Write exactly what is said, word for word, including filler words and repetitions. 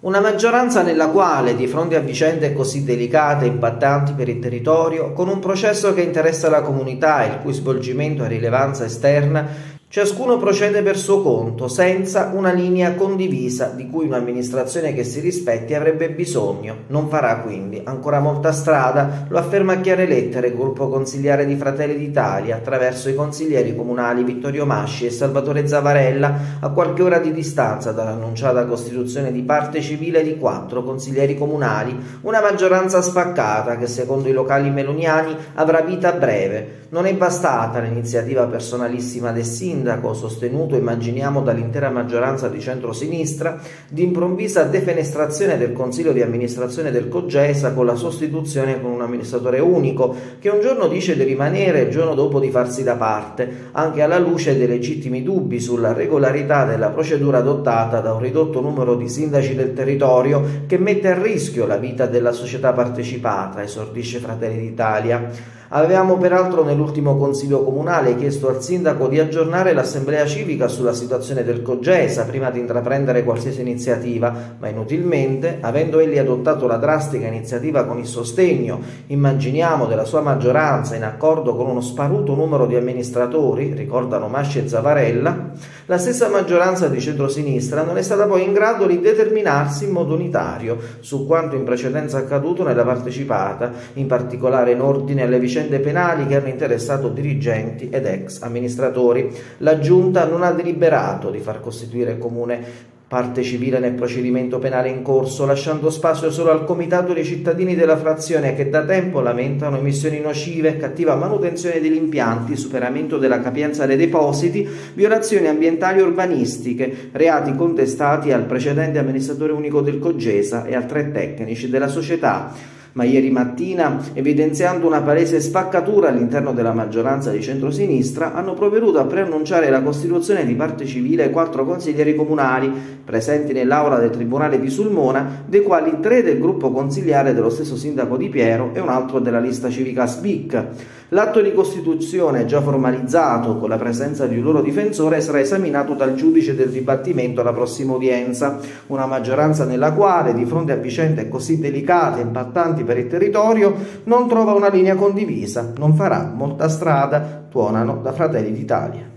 Una maggioranza nella quale, di fronte a vicende così delicate e impattanti per il territorio, con un processo che interessa la comunità e il cui svolgimento ha rilevanza esterna, ciascuno procede per suo conto, senza una linea condivisa di cui un'amministrazione che si rispetti avrebbe bisogno. Non farà quindi ancora molta strada, lo afferma a chiare lettere il gruppo consigliare di Fratelli d'Italia attraverso i consiglieri comunali Vittorio Masci e Salvatore Zavarella a qualche ora di distanza dall'annunciata costituzione di parte civile di quattro consiglieri comunali, una maggioranza spaccata che secondo i locali meloniani avrà vita breve. Non è bastata l'iniziativa personalissima del sindaco, sostenuto immaginiamo dall'intera maggioranza di centrosinistra, di improvvisa defenestrazione del consiglio di amministrazione del Cogesa con la sostituzione con un amministratore unico che un giorno dice di rimanere e il giorno dopo di farsi da parte, anche alla luce dei legittimi dubbi sulla regolarità della procedura adottata da un ridotto numero di sindaci del territorio che mette a rischio la vita della società partecipata, esordisce Fratelli d'Italia. Avevamo peraltro nell'ultimo consiglio comunale chiesto al sindaco di aggiornare l'assemblea civica sulla situazione del Cogesa prima di intraprendere qualsiasi iniziativa, ma inutilmente, avendo egli adottato la drastica iniziativa con il sostegno, immaginiamo, della sua maggioranza in accordo con uno sparuto numero di amministratori, ricordano Masci e Zavarella, la stessa maggioranza di centrosinistra non è stata poi in grado di determinarsi in modo unitario su quanto in precedenza accaduto nella partecipata, in particolare in ordine alle vicende penali che hanno interessato dirigenti ed ex amministratori. La Giunta non ha deliberato di far costituire il comune parte civile nel procedimento penale in corso, lasciando spazio solo al comitato dei cittadini della frazione che da tempo lamentano emissioni nocive, cattiva manutenzione degli impianti, superamento della capienza dei depositi, violazioni ambientali e urbanistiche, reati contestati al precedente amministratore unico del Cogesa e a tre tecnici della società. Ma ieri mattina, evidenziando una palese spaccatura all'interno della maggioranza di centrosinistra, hanno provveduto a preannunciare la costituzione di parte civile quattro consiglieri comunali presenti nell'aula del Tribunale di Sulmona, dei quali tre del gruppo consigliare dello stesso sindaco Di Piero e un altro della lista civica S B I C. L'atto di costituzione, già formalizzato con la presenza di un loro difensore, sarà esaminato dal giudice del dibattimento alla prossima udienza. Una maggioranza nella quale, di fronte a vicende così delicate e impattanti per il territorio, non trova una linea condivisa, non farà molta strada, tuonano da Fratelli d'Italia.